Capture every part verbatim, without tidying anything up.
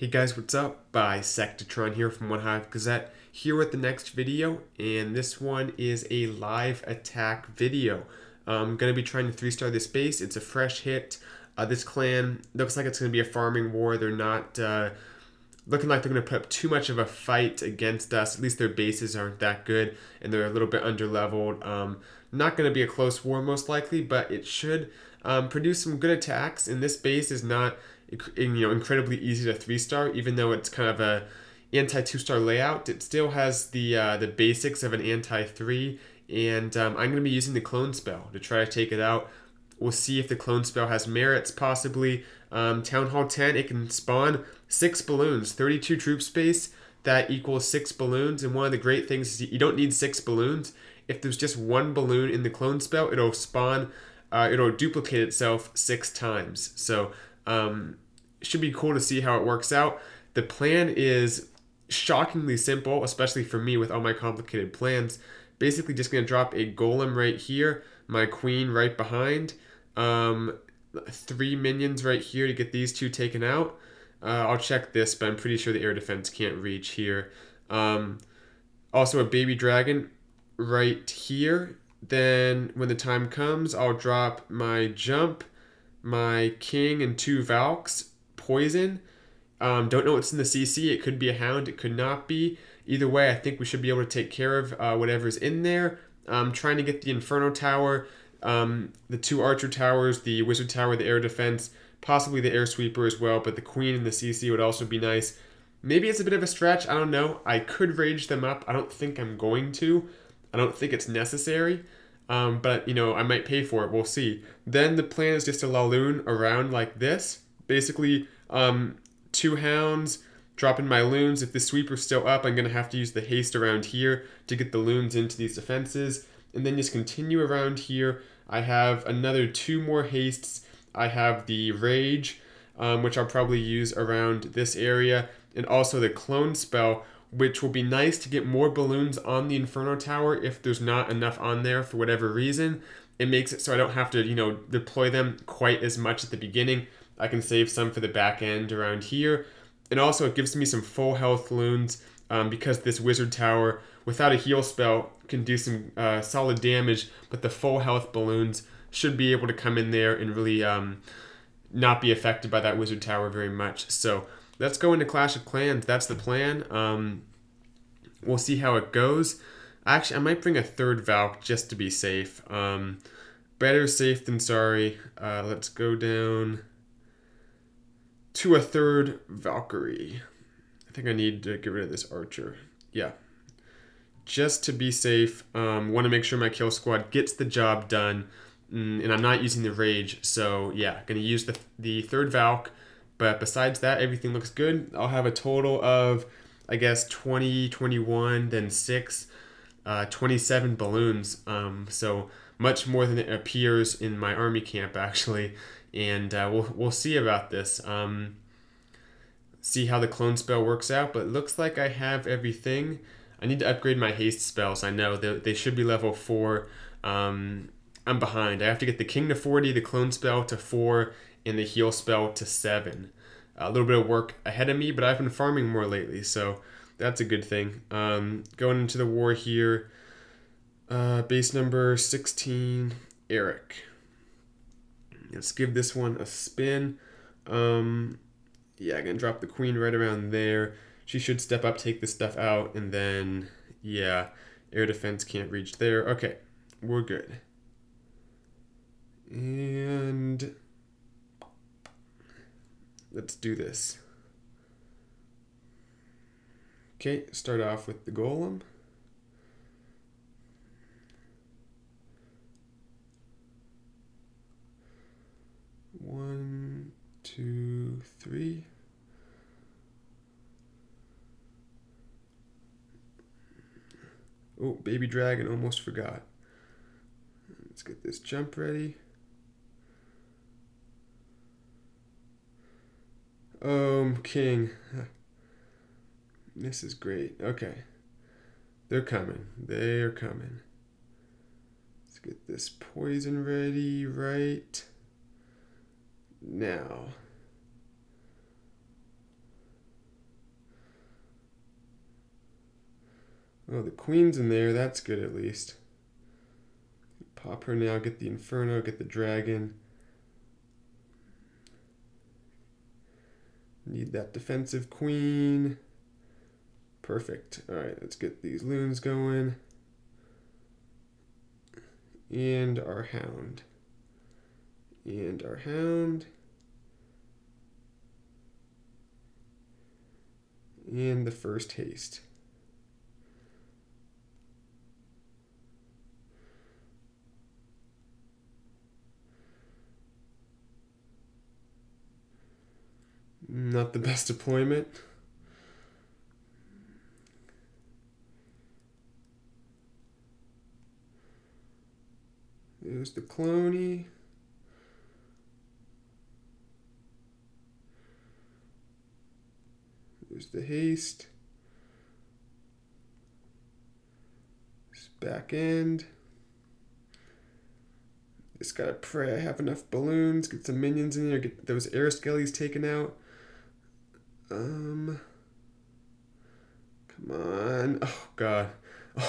Hey guys, what's up? Bisectatron here from One Hive Gazette, here with the next video, and this one is a live attack video. I'm going to be trying to three star this base. It's a fresh hit. Uh, this clan looks like it's going to be a farming war. They're not uh, looking like they're going to put up too much of a fight against us. At least their bases aren't that good, and they're a little bit under-leveled. Um, not going to be a close war most likely, but it should um, produce some good attacks, and this base is not... you know, incredibly easy to three star, even though it's kind of a anti two star layout. It still has the uh, the basics of an anti three, and um, I'm going to be using the clone spell to try to take it out. We'll see if the clone spell has merits, possibly. Um, Town Hall ten, it can spawn six balloons, thirty-two troop space, that equals six balloons, and one of the great things is you don't need six balloons. If there's just one balloon in the clone spell, it'll spawn, uh, it'll duplicate itself six times. So, Um, should be cool to see how it works out. The plan is shockingly simple, especially for me with all my complicated plans. Basically just going to drop a golem right here, my queen right behind, um, three minions right here to get these two taken out. Uh, I'll check this, but I'm pretty sure the air defense can't reach here. Um, also a baby dragon right here. Then when the time comes, I'll drop my jump, my king, and two Valks, poison. Um, don't know what's in the C C. It could be a hound. It could not be. Either way, I think we should be able to take care of uh, whatever's in there. I'm trying to get the Inferno Tower, um, the two Archer Towers, the Wizard Tower, the Air Defense, possibly the Air Sweeper as well, but the Queen and the C C would also be nice. Maybe it's a bit of a stretch. I don't know. I could rage them up. I don't think I'm going to. I don't think it's necessary. Um, but, you know, I might pay for it. We'll see. Then the plan is just to Laloon around like this. Basically, um, two hounds, dropping my loons. If the sweeper's still up, I'm going to have to use the haste around here to get the loons into these defenses. And then just continue around here. I have another two more hastes. I have the rage, um, which I'll probably use around this area. And also the clone spell, which will be nice to get more balloons on the Inferno Tower if there's not enough on there for whatever reason. It makes it so I don't have to, you know, deploy them quite as much at the beginning. I can save some for the back end around here. And also it gives me some full health loons um, because this Wizard Tower, without a heal spell, can do some uh, solid damage, but the full health balloons should be able to come in there and really um, not be affected by that Wizard Tower very much. So let's go into Clash of Clans. That's the plan. Um, we'll see how it goes. Actually, I might bring a third Valk just to be safe. Um, better safe than sorry. Uh, let's go down to a third Valkyrie. I think I need to get rid of this Archer. Yeah. Just to be safe. Um, want to make sure my kill squad gets the job done. And I'm not using the Rage. So, yeah. Going to use the, the third Valk. But besides that, everything looks good. I'll have a total of, I guess, twenty, twenty-one, then six, uh, twenty-seven balloons. Um, so much more than it appears in my army camp, actually. And uh, we'll, we'll see about this. Um, see how the clone spell works out. But it looks like I have everything. I need to upgrade my haste spells. I know they, they should be level four. Um, I'm behind. I have to get the king to forty, the clone spell to four, and the heal spell to seven. A little bit of work ahead of me, but I've been farming more lately, so that's a good thing. Um, going into the war here, uh, base number sixteen, Eric. Let's give this one a spin. Um, yeah, I'm gonna drop the queen right around there. She should step up, take this stuff out, and then, yeah, air defense can't reach there. Okay, we're good. And let's do this. Okay, start off with the golem. One, two, three. Oh, baby dragon, almost forgot. Let's get this jump ready. Um, king. This is great. Okay. They're coming. They're coming. Let's get this poison ready right now. Oh, the queen's in there. That's good at least. Pop her now, get the Inferno, get the dragon. Need that defensive queen. Perfect. All right, let's get these loons going. And our hound. And our hound. And the first haste. Not the best deployment. There's the cloney. There's the haste. This back end. Just gotta pray I have enough balloons, get some minions in there, get those air skellies taken out. Um, come on. Oh, God.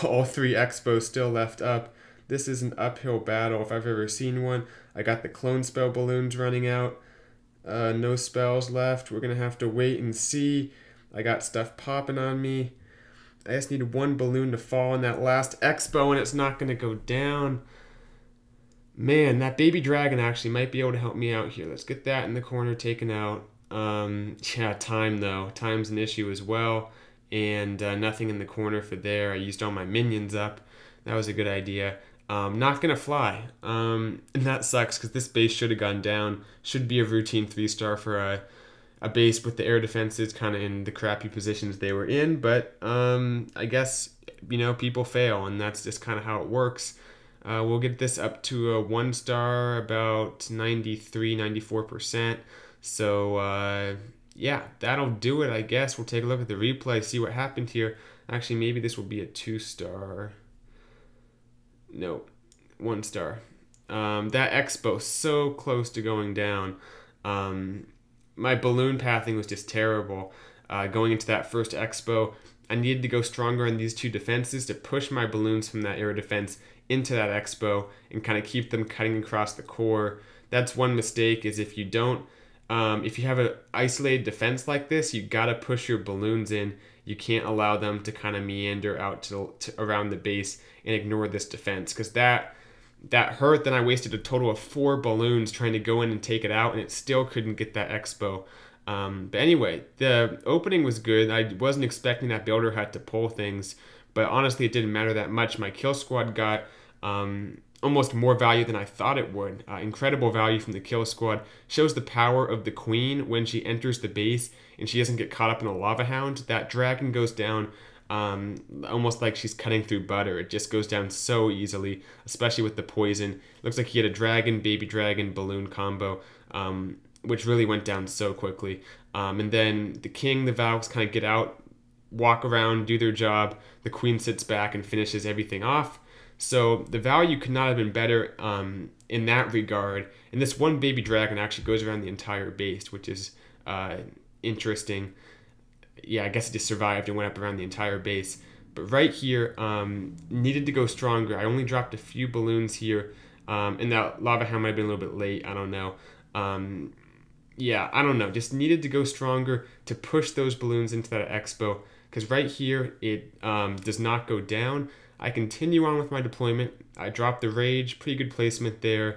All three expos still left up. This is an uphill battle if I've ever seen one. I got the clone spell balloons running out. Uh, no spells left. We're going to have to wait and see. I got stuff popping on me. I just need one balloon to fall on that last expo, and it's not going to go down. Man, that baby dragon actually might be able to help me out here. Let's get that in the corner taken out. Um, yeah, time though. Time's an issue as well, and uh, nothing in the corner for there. I used all my minions up. That was a good idea. Um, not gonna fly. Um, and that sucks because this base should have gone down. Should be a routine three star for a, a base with the air defenses kind of in the crappy positions they were in. But um, I guess, you know, people fail, and that's just kind of how it works. Uh, we'll get this up to a one star, about ninety-three, ninety-four percent. So, uh, yeah, that'll do it, I guess. We'll take a look at the replay, see what happened here. Actually, maybe this will be a two-star. No, one star. Um, that expo so close to going down. Um, my balloon pathing was just terrible. Uh, going into that first expo, I needed to go stronger on these two defenses to push my balloons from that air defense into that expo and kind of keep them cutting across the core. That's one mistake, is if you don't Um, if you have an isolated defense like this, you gotta push your balloons in. You can't allow them to kind of meander out to, to around the base and ignore this defense, because that that hurt. Then I wasted a total of four balloons trying to go in and take it out, and it still couldn't get that expo. Um, but anyway, the opening was good. I wasn't expecting that builder hut to pull things, but honestly, it didn't matter that much. My kill squad got Um, almost more value than I thought it would. Uh, incredible value from the kill squad. Shows the power of the queen when she enters the base and she doesn't get caught up in a lava hound. That dragon goes down um, almost like she's cutting through butter. It just goes down so easily, especially with the poison. Looks like he had a dragon, baby dragon, balloon combo, um, which really went down so quickly. Um, and then the king, the Valks kind of get out, walk around, do their job. The queen sits back and finishes everything off. So the value could not have been better um, in that regard. And this one baby dragon actually goes around the entire base, which is uh, interesting. Yeah, I guess it just survived and went up around the entire base. But right here, um, needed to go stronger. I only dropped a few balloons here. Um, and that lava hound might have been a little bit late. I don't know. Um, yeah, I don't know. Just needed to go stronger to push those balloons into that expo. Because right here, it um, does not go down. I continue on with my deployment. I drop the rage, pretty good placement there.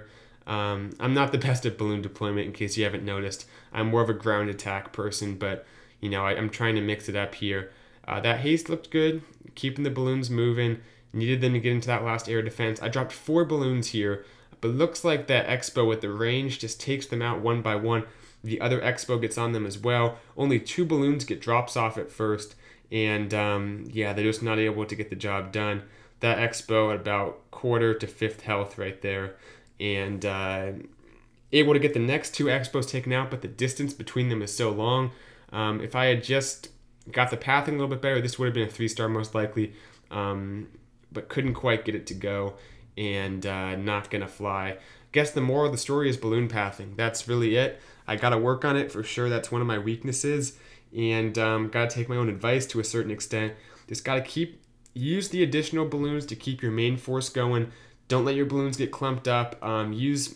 Um, I'm not the best at balloon deployment, in case you haven't noticed. I'm more of a ground attack person, but you know, I, I'm trying to mix it up here. Uh, that haste looked good, keeping the balloons moving. Needed them to get into that last air defense. I dropped four balloons here, but looks like that expo with the range just takes them out one by one. The other expo gets on them as well. Only two balloons get drops off at first. And um, yeah, they're just not able to get the job done. That expo at about quarter to fifth health right there. And uh, able to get the next two expos taken out, but the distance between them is so long. Um, if I had just got the pathing a little bit better, this would have been a three star most likely. Um, but couldn't quite get it to go, and uh, not gonna fly. I guess the moral of the story is balloon pathing. That's really it. I gotta work on it for sure. That's one of my weaknesses. And um, got to take my own advice to a certain extent. Just got to keep use the additional balloons to keep your main force going. Don't let your balloons get clumped up. Um, use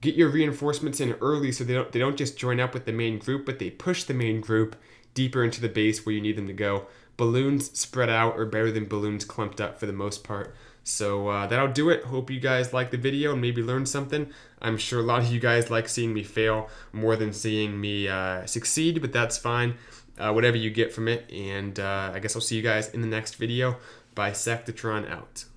get your reinforcements in early so they don't they don't just join up with the main group, but they push the main group deeper into the base where you need them to go. Balloons spread out are better than balloons clumped up for the most part. So uh, that'll do it. Hope you guys liked the video and maybe learned something. I'm sure a lot of you guys like seeing me fail more than seeing me uh, succeed, but that's fine. Uh, whatever you get from it. And uh, I guess I'll see you guys in the next video. Bisectatron out.